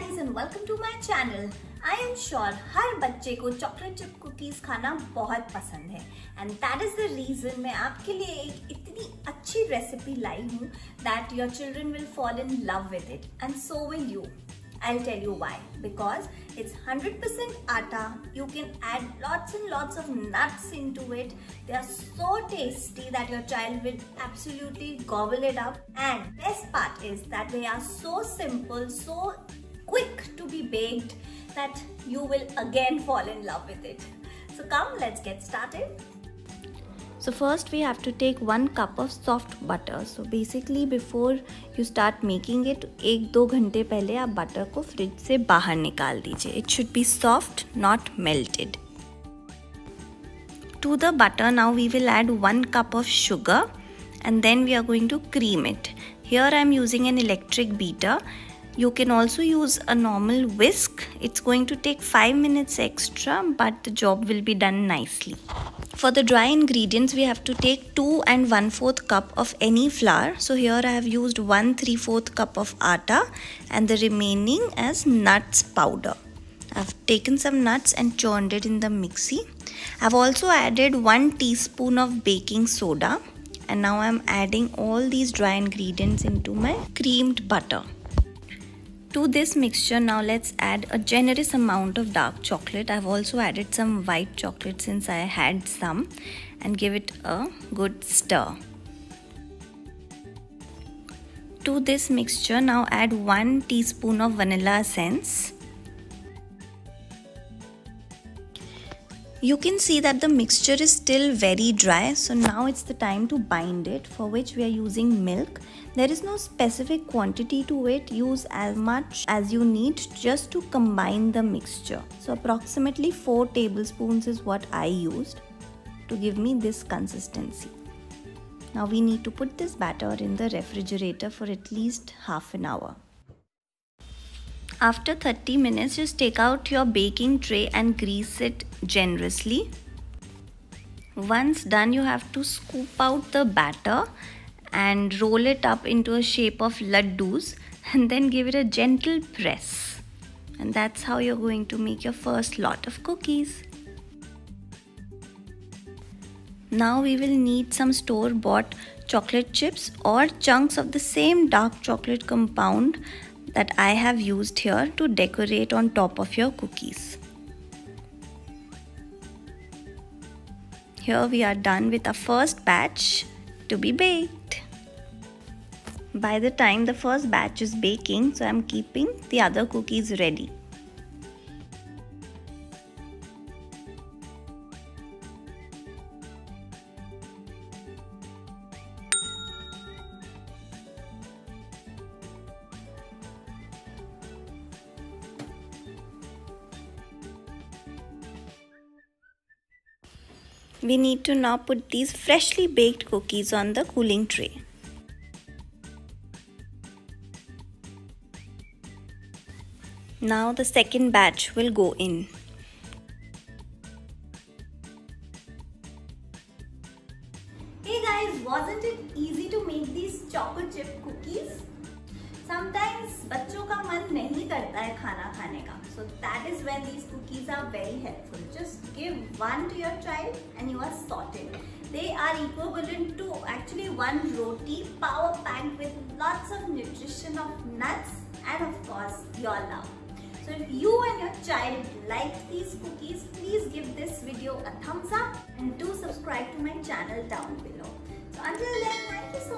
Daddies and welcome to my channel. I am sure हर बच्चे को चॉकलेट चिप कुकीज़ खाना बहुत पसंद है and that is the reason मैं आपके लिए एक इतनी अच्छी रेसिपी लाई हूँ that your children will fall in love with it and so will you. I'll tell you why, because it's 100% atta. You can add lots and lots of nuts into it. They are so tasty that your child will absolutely gobble it up. And best part is that they are so simple, so quick to be baked that you will again fall in love with it. So come, let's get started. So first we have to take 1 cup of soft butter. So basically before you start making it, 1-2 घंटे पहले आप butter को fridge से बाहर निकाल दीजिए. It should be soft, not melted. To the butter now we will add 1 cup of sugar and then we are going to cream it. Here I am using an electric beater. You can also use a normal whisk. It's going to take 5 minutes extra but the job will be done nicely. For the dry ingredients we have to take 2 1/4 cup of any flour. So here I have used 1 3/4 cup of atta and the remaining as nuts powder. I've taken some nuts and churned it in the mixie. I've also added 1 teaspoon of baking soda and now I'm adding all these dry ingredients into my creamed butter. To this mixture now let's add a generous amount of dark chocolate. I've also added some white chocolate since I had some, and give it a good stir. To this mixture now add 1 teaspoon of vanilla essence. You can see that the mixture is still very dry, so now it's the time to bind it, for which we are using milk. There is no specific quantity to it. Use as much as you need just to combine the mixture. So approximately 4 tablespoons is what I used to give me this consistency. Now we need to put this batter in the refrigerator for at least half an hour. After 30 minutes, just take out your baking tray and grease it generously. Once done, you have to scoop out the batter and roll it up into a shape of laddus and then give it a gentle press. And that's how you're going to make your first lot of cookies. Now we will need some store-bought chocolate chips or chunks of the same dark chocolate compound that I have used here to decorate on top of your cookies. Here we are done with our first batch to be baked. By the time the first batch is baking, so I am keeping the other cookies ready. We need to now put these freshly baked cookies on the cooling tray. Now the second batch will go in. Hey guys, wasn't it easy to make these chocolate chip cookies? Sometimes बच्चों का मन नहीं करता है खाना खाने का, so that is when these cookies are very helpful. Just give 1 to your child and you are sorted. They are equivalent to actually 1 roti power packed with lots of nutrition of nuts and of course your love. So if you and your child liked these cookies, please give this video a thumbs up and do subscribe to my channel down below. So until then, thank you so much.